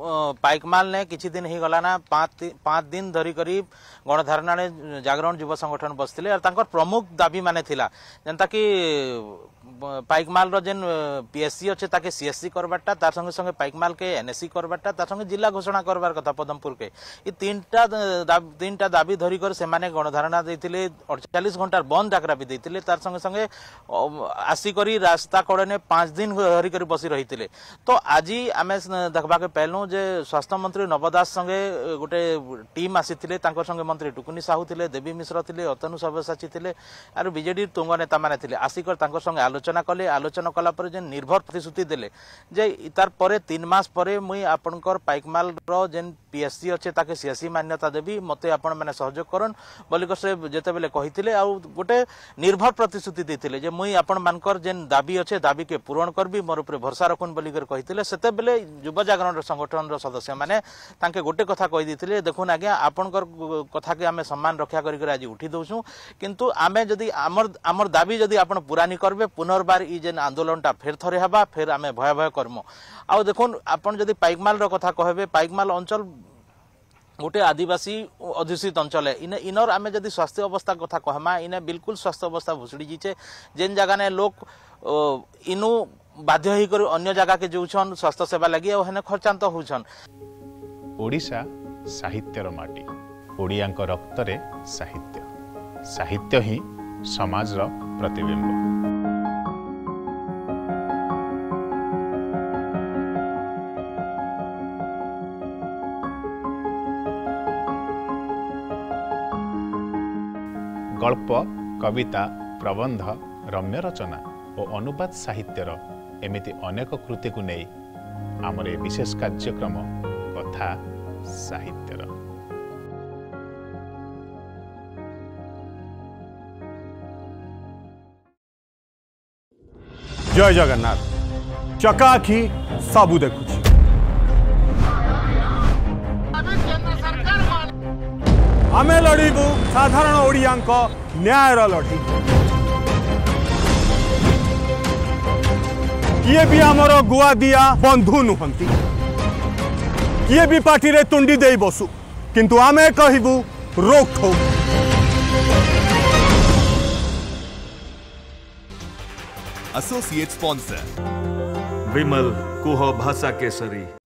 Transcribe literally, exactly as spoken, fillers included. पाइकमाल ने किछि दिन ही गला ना पाँच पाँच दिन धरी करीब गणधारणा ने जागरण युवा संगठन बसते और तांकर प्रमुख दाबी माने थिला जनता कि पाइकमाल जेन पीएससी अच्छे ताके सीएससी करवाटा तार संगे संगे पाइकमाल के एनएससी करवाटा तार संगे जिला घोषणा करवार कथा पदमपुर के ये तीनटा दाब, तीनटा दाबी धरिकर से माने गणधारणा देथिले अड़तालीस घंटार बंद डाकरा भी देथिले तार संगे संगे आसिक रास्ता कड़े ने पाँच दिन धरिकर बसी रही थिले। तो आज आम देखा पहलू जे स्वास्थ्य मंत्री नव दास संगे गोटे टीम आसीथिले तांकर संगे मंत्री टुकुनी साहू थिले, देवी मिश्र थिले, अतनु सब्यसाची थिले आरो बीजेडी तुंग नेता माने थिले। आसिकर तांकर संगे आलोचना कले, आलोचना कला पर जे निर्भर प्रतिश्रुति देले जे तार परे तीन मास परे मुई आपनकर पाइकमाल रो जेन पीएससी अछि ताके सीएससी मान्यता देबी मते आपण माने सहयोग करन बलिक से जते बेले कहिथिले आरो गोटे निर्भर प्रतिश्रुति देथिले जे मुई आपण मानकर जेन दाबी अछि दाबी के पूरण करबी मोर ऊपर भरोसा रखन बलिकर कहिथिले। सेते बेले युवा जागरण संग सदस्य माने तांके गोटे कथा कहि दिथिले देखुन आज्ञा आपनकर कथा के आमे सम्मान रक्षा करिकर आज उठी दउछु किंतु आमे जदी आमर आमर दाबी जदी आपण पुरानी करबे पुनर्बार इ जेन आंदोलनटा फेर थरे हेबा फेर आमे भय भय करमो। आ देखुन आपण जदी पाइकमाल रो कथा कहबे पाइकमाल अंचल गोटे आदिवासी अधूषित अंचल है इने इनर आमे जदी स्वास्थ्य अवस्था कथा कहमा इने बिल्कुल स्वास्थ्य अवस्था भुसड़ी जीचे जेन जगह ने लोक इनु बाध्य होकर अन्य जगह के जोन स्वास्थ्य सेवा लगी और खर्चांत होन। ओडिशा साहित्यर माटी ओडिया रक्त साहित्य साहित्य ही समाज रो प्रतिबिंब। गल्प कविता प्रबंध रम्य रचना और अनुवाद साहित्यर एमिति अनेक कृति को नहीं आमर ए विशेष कार्यक्रम कथा साहित्यर जय जगन्नाथ चकाखी सबू देखु आमे लड़ू साधारण ओडिया न्यायर लड़ी ये भी आमर गुआ दिया बंधु नुहंती ये भी पार्टी रे तुंडी दे बसु किंतु आमे कहबू रोक ठोक। एसोसिएट स्पॉन्सर विमल कुह भाषा केसरी।